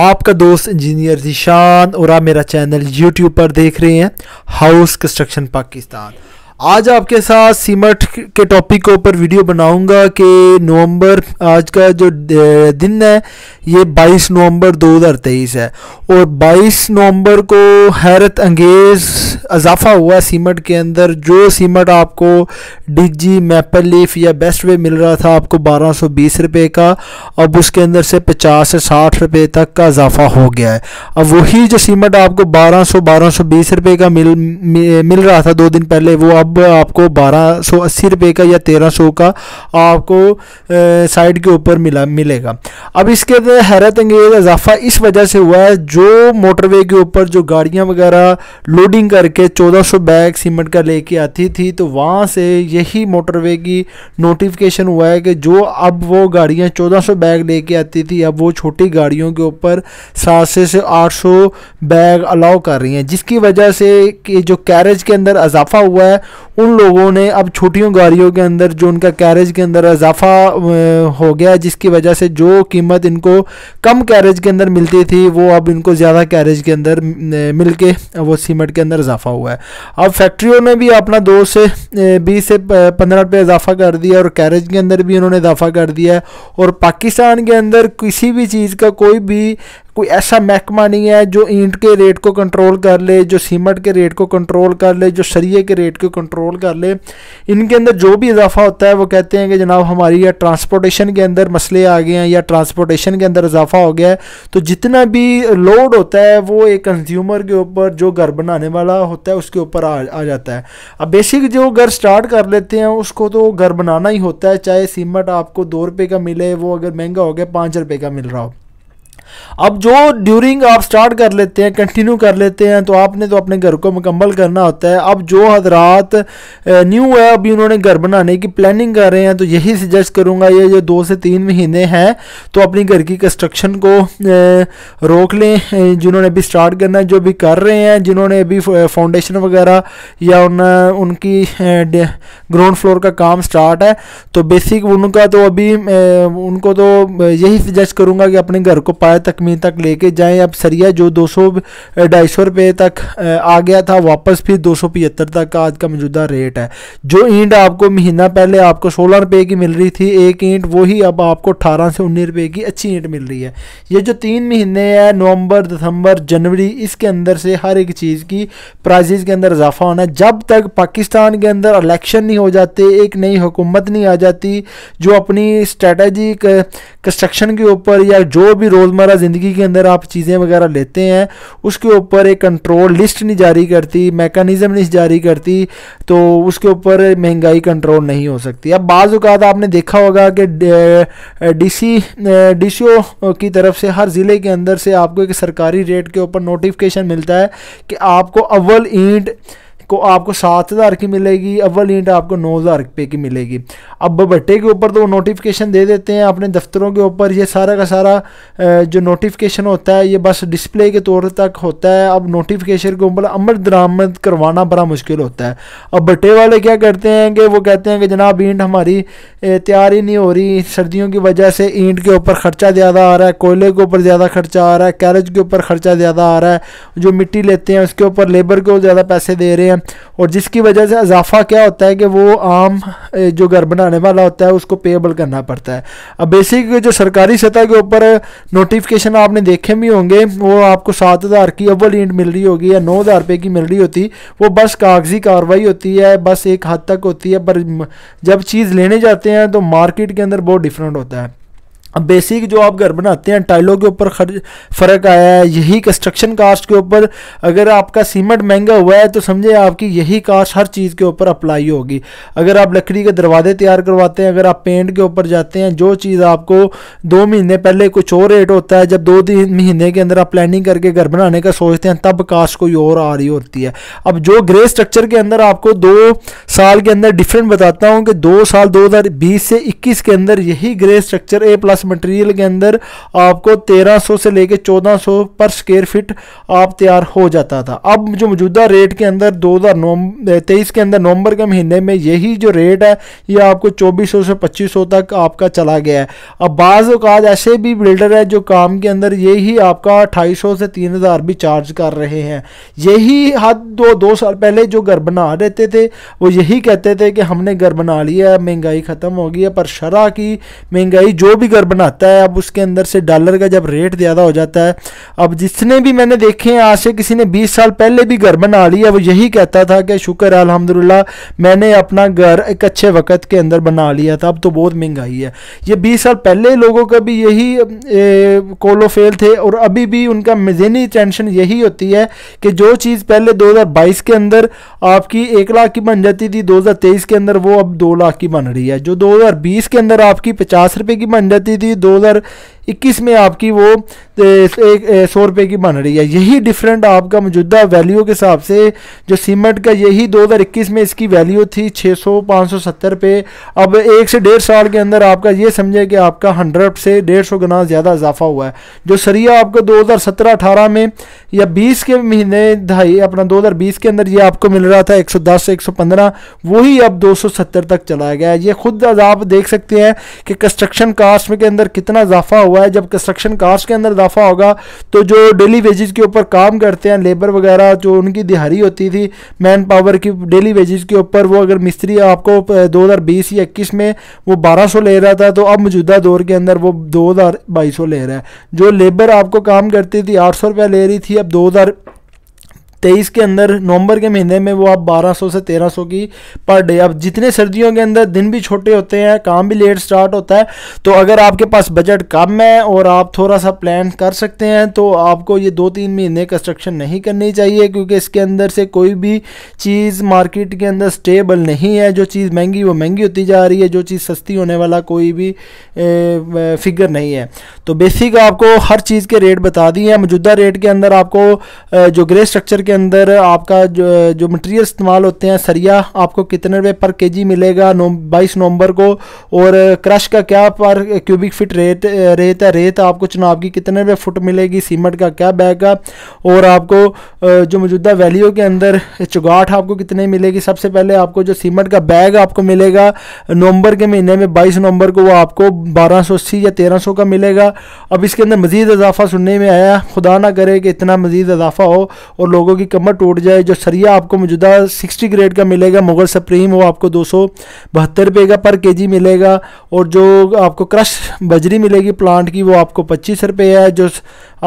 आपका दोस्त इंजीनियर जिशान और आप मेरा चैनल यूट्यूब पर देख रहे हैं हाउस कंस्ट्रक्शन पाकिस्तान। आज आपके साथ सीमेंट के टॉपिक के ऊपर वीडियो बनाऊंगा कि नवंबर आज का जो दिन है ये 22 नवंबर 2023 है और 22 नवंबर को हैरत अंगेज़ इजाफा हुआ सीमेंट के अंदर। जो सीमेंट आपको डीजी मैपल लीफ या बेस्ट वे मिल रहा था आपको 1220 रुपये का, अब उसके अंदर से 50 से 60 रुपये तक का इजाफा हो गया है। अब वही जो सीमेंट आपको 1220 रुपये का मिल रहा था 2 दिन पहले, वो अब आपको 1280 रुपये का या 1300 का आपको साइड के ऊपर मिलेगा। अब इसके अंदर हैरत अंगेज इजाफा इस वजह से हुआ है, जो मोटरवे के ऊपर जो गाड़ियां वगैरह लोडिंग करके 1400 बैग सीमेंट का लेके आती थी, तो वहां से यही मोटरवे की नोटिफिकेशन हुआ है कि जो अब वो गाड़ियां 1400 बैग लेके आती थी, अब वो छोटी गाड़ियों के ऊपर 700 से 800 बैग अलाउ कर रही हैं, जिसकी वजह से कि जो कैरेज के अंदर इजाफा हुआ है उन लोगों ने अब छोटियों गाड़ियों के अंदर जो उनका कैरेज के अंदर इजाफा हो गया, जिसकी वजह से जो कीमत इनको कम कैरेज के अंदर मिलती थी वो अब इनको ज़्यादा कैरेज के अंदर मिलके वो सीमेंट के अंदर इजाफा हुआ है। अब फैक्ट्रियों ने भी अपना 2 से 20 से 15 रुपये इजाफा कर दिया और कैरेज के अंदर भी उन्होंने इजाफा कर दिया है। और पाकिस्तान के अंदर किसी भी चीज़ का कोई ऐसा महकमा नहीं है जो ईंट के रेट को कंट्रोल कर ले, जो सीमेंट के रेट को कंट्रोल कर ले, जो सरिये के रेट को कंट्रोल कर ले। इनके अंदर जो भी इजाफा होता है वो कहते हैं कि जनाब हमारी या ट्रांसपोर्टेशन के अंदर मसले आ गए हैं या ट्रांसपोर्टेशन के अंदर इजाफा हो गया है। तो जितना भी लोड होता है वो एक कंज्यूमर के ऊपर, जो घर बनाने वाला होता है उसके ऊपर आ जाता है। अब बेसिक जो घर स्टार्ट कर लेते हैं उसको तो घर बनाना ही होता है, चाहे सीमेंट आपको 2 रुपये का मिले वो अगर महंगा हो गया 5 रुपये का मिल रहा हो। अब जो ड्यूरिंग आप स्टार्ट कर लेते हैं, कंटिन्यू कर लेते हैं, तो आपने तो अपने घर को मुकम्मल करना होता है। अब जो हजरात न्यू है अभी उन्होंने घर बनाने की प्लानिंग कर रहे हैं, तो यही सजेस्ट करूंगा ये जो 2 से 3 महीने हैं तो अपनी घर की कंस्ट्रक्शन को रोक लें। जिन्होंने अभी स्टार्ट करना है, जो भी कर रहे हैं, जिन्होंने अभी फाउंडेशन वगैरह या उनकी ग्राउंड फ्लोर का काम स्टार्ट है, तो बेसिक उनका तो अभी उनको तो यही सजेस्ट करूँगा कि अपने घर को पाए तकमील तक लेके जाएं। अब सरिया जो 200-250 रुपये तक आ गया था वापस फिर 275 तक का आज का मौजूदा रेट है। जो ईंट आपको महीना पहले आपको 16 रुपये की मिल रही थी एक ईंट, वही अब आपको 18 से 19 रुपये की अच्छी ईंट मिल रही है। ये जो 3 महीने है नवंबर, दिसंबर, जनवरी, इसके अंदर से हर एक चीज़ की प्राइजेस के अंदर इजाफा होना है। जब तक पाकिस्तान के अंदर इलेक्शन नहीं हो जाते, एक नई हुकूमत नहीं आ जाती जो अपनी स्ट्रेटजी कंस्ट्रक्शन के ऊपर या जो भी रोज़मर्रा ज़िंदगी के अंदर आप चीज़ें वगैरह लेते हैं उसके ऊपर एक कंट्रोल लिस्ट नहीं जारी करती, मैकेनिज़्म नहीं जारी करती, तो उसके ऊपर महंगाई कंट्रोल नहीं हो सकती। अब बाज़ औक़ात आपने देखा होगा कि डी सी ओ की तरफ से हर ज़िले के अंदर से आपको एक सरकारी रेट के ऊपर नोटिफिकेशन मिलता है कि आपको अव्वल ईंट को आपको 7000 की मिलेगी, अव्वल ईंट आपको 9000 रुपये की मिलेगी। अब बट्टे के ऊपर तो वो नोटिफिकेशन दे देते हैं अपने दफ्तरों के ऊपर, ये सारा का सारा जो नोटिफिकेशन होता है ये बस डिस्प्ले के तौर तक होता है। अब नोटिफिकेशन के ऊपर अमल दरामद करवाना बड़ा मुश्किल होता है। अब बट्टे वाले क्या करते हैं कि वो कहते हैं कि जनाब ईंट हमारी तैयार ही नहीं हो रही, सर्दियों की वजह से ईंट के ऊपर ख़र्चा ज़्यादा आ रहा है, कोयले के ऊपर ज़्यादा खर्चा आ रहा है, कैरेज के ऊपर ख़र्चा ज़्यादा आ रहा है, जो मिट्टी लेते हैं उसके ऊपर लेबर को ज़्यादा पैसे दे रहे हैं, और जिसकी वजह से इजाफा क्या होता है कि वो आम जो घर बनाने वाला होता है उसको पेबल करना पड़ता है। अब बेसिक जो सरकारी सतह के ऊपर नोटिफिकेशन आपने देखे भी होंगे, वो आपको 7000 की अव्वल ईंट मिल रही होगी या 9000 रुपये की मिल रही होती, वो बस कागजी कार्रवाई होती है, बस एक हद तक होती है, पर जब चीज़ लेने जाते हैं तो मार्केट के अंदर बहुत डिफरेंट होता है। अब बेसिक जो आप घर बनाते हैं टाइलों के ऊपर फ़र्क आया है, यही कंस्ट्रक्शन कास्ट के ऊपर अगर आपका सीमेंट महंगा हुआ है तो समझे आपकी यही कास्ट हर चीज़ के ऊपर अप्लाई होगी। अगर आप लकड़ी के दरवाजे तैयार करवाते हैं, अगर आप पेंट के ऊपर जाते हैं, जो चीज़ आपको 2 महीने पहले कुछ और रेट होता है, जब 2-3 महीने के अंदर आप प्लानिंग करके घर बनाने का सोचते हैं तब कास्ट कोई और आ रही होती है। अब जो ग्रे स्ट्रक्चर के अंदर आपको 2 साल के अंदर डिफरेंट बताता हूँ कि 2 साल 2020 से 21 के अंदर यही grey structure A+ pass material के अंदर आपको 1300 से लेके 1400 पर स्क्वायर फिट आप तैयार हो जाता था। अब जो मौजूदा रेट के अंदर 2023 के अंदर नवंबर के महीने में यही जो रेट है ये आपको 2400 से 2500 तक आपका चला गया है। अब बाज़ औक़ात ऐसे भी बिल्डर है जो काम के अंदर यही आपका 2800 से 3000 भी चार्ज कर रहे हैं। यही हद दो साल पहले जो घर बना रहते थे वो यही कहते थे कि हमने घर बना लिया, महंगाई ख़त्म हो गई है, पर शरह की महंगाई जो भी घर बनाता है अब उसके अंदर से डॉलर का जब रेट ज़्यादा हो जाता है। अब जिसने भी मैंने देखे आज से किसी ने 20 साल पहले भी घर बना लिया वो यही कहता था कि शुक्र है अल्हम्दुलिल्लाह मैंने अपना घर एक अच्छे वक्त के अंदर बना लिया था, अब तो बहुत महंगाई है। ये 20 साल पहले लोगों का भी यही कोलो फेल थे और अभी भी उनका मज़हनी टेंशन यही होती है कि जो चीज़ पहले 2022 के अंदर आपकी 1 लाख की बन जाती थी 2023 के अंदर वो अब 2 लाख की बन रही है। जो 2020 के अंदर आपकी 50 रुपये की बन जाती थी 2021 में आपकी वो 100 रुपये की बन रही है। यही डिफरेंट आपका मौजूदा वैल्यू के हिसाब से जो सीमेंट का यही 2021 में इसकी वैल्यू थी 570 रुपये, अब 1 से 1.5 साल के अंदर आपका ये समझे कि आपका 100 से 150 गुना ज़्यादा इजाफा हुआ है। जो सरिया आपको 2017-18 में या 20 के महीने ढाई अपना 2020 के अंदर ये आपको मिल रहा था 110 से 115, वही अब 270 तक चला गया। ये खुद आप देख सकते हैं कि कंस्ट्रक्शन कास्ट में के अंदर कितना इजाफा हुआ है। जब कंस्ट्रक्शन कास्ट के अंदर इजाफा होगा तो जो डेली वेजेस के ऊपर काम करते हैं लेबर वगैरह जो उनकी दिहाड़ी होती थी मैन पावर की डेली वेजेस के ऊपर, वो अगर मिस्त्री आपको 2020 या 21 में वो 1200 ले रहा था तो अब मौजूदा दौर के अंदर वो 2200 ले रहा है। जो लेबर आपको काम करती थी 800 रुपये ले रही थी, अब 2023 के अंदर नवंबर के महीने में वो आप 1200 से 1300 की पर डे। अब जितने सर्दियों के अंदर दिन भी छोटे होते हैं, काम भी लेट स्टार्ट होता है, तो अगर आपके पास बजट कम है और आप थोड़ा सा प्लान कर सकते हैं तो आपको ये 2-3 महीने कंस्ट्रक्शन नहीं करनी चाहिए, क्योंकि इसके अंदर से कोई भी चीज़ मार्केट के अंदर स्टेबल नहीं है। जो चीज़ महंगी वो महंगी होती जा रही है, जो चीज़ सस्ती होने वाला कोई भी फिगर नहीं है। तो बेसिक आपको हर चीज़ के रेट बता दिए हैं। मौजूदा रेट के अंदर आपको जो ग्रे स्ट्रक्चर के अंदर आपका जो मटेरियल इस्तेमाल होते हैं, सरिया आपको कितने रुपये पर केजी मिलेगा 22 नवंबर को, और क्रश का क्या पर क्यूबिक फिट रेट है, रेत आपको चुनाव की कितने रुपये फुट मिलेगी, सीमेंट का क्या बैग है, और आपको जो मौजूदा वैल्यू के अंदर चुगाठ आपको कितने मिलेगी। सबसे पहले आपको जो सीमेंट का बैग आपको मिलेगा नवंबर के महीने में 22 नवंबर को वो आपको 1280 या 1300 का मिलेगा। अब इसके अंदर मज़ीद इजाफा सुनने में आया, खुदा ना करे कि इतना मज़ीद इजाफा हो और लोगों की कमर टूट जाए। जो सरिया आपको मौजूदा 60 ग्रेड का मिलेगा मुगल सुप्रीम, वो आपको 272 रुपये का पर केजी मिलेगा, और जो आपको क्रश बजरी मिलेगी प्लांट की वो आपको 25 रुपये है। जो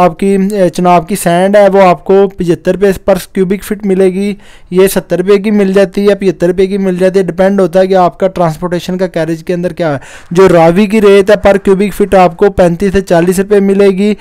आपकी चनाब की सैंड है वो आपको 75 रुपये पर क्यूबिक फिट मिलेगी, ये 70 रुपये की मिल जाती है, 75 रुपये की मिल जाती है, डिपेंड होता है कि आपका ट्रांसपोर्टेशन का कैरेज के अंदर क्या है। जो रावी की रेत है पर क्यूबिक फिट आपको 35 से 40 रुपये मिलेगी।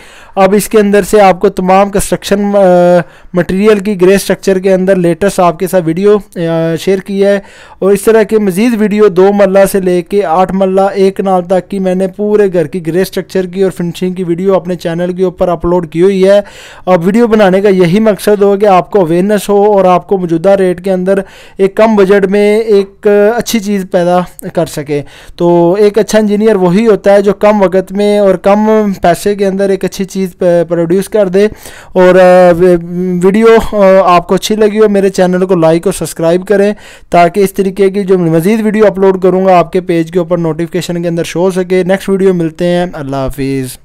अब इसके अंदर से आपको तमाम कंस्ट्रक्शन मटेरियल की ग्रे स्ट्रक्चर के अंदर लेटेस्ट आपके साथ वीडियो शेयर किया है, और इस तरह के मज़ीद वीडियो 2 मरला से लेके 8 मरला 1 कनाल तक की मैंने पूरे घर की ग्रे स्ट्रक्चर की और फिनिशिंग की वीडियो अपने चैनल के ऊपर अपलोड की हुई है। अब वीडियो बनाने का यही मकसद हो कि आपको अवेयरनेस हो और आपको मौजूदा रेट के अंदर एक कम बजट में एक अच्छी चीज़ पैदा कर सके। तो एक अच्छा इंजीनियर वही होता है जो कम वक्त में और कम पैसे के अंदर एक अच्छी चीज़ प्रोड्यूस कर दे। और वीडियो आपको अच्छी लगी हो मेरे चैनल को लाइक और सब्सक्राइब करें ताकि इस तरीके की जो मज़ीद वीडियो अपलोड करूँगा आपके पेज के ऊपर नोटिफिकेशन के अंदर शो हो सके। नेक्स्ट वीडियो मिलते हैं, अल्लाह हाफिज़।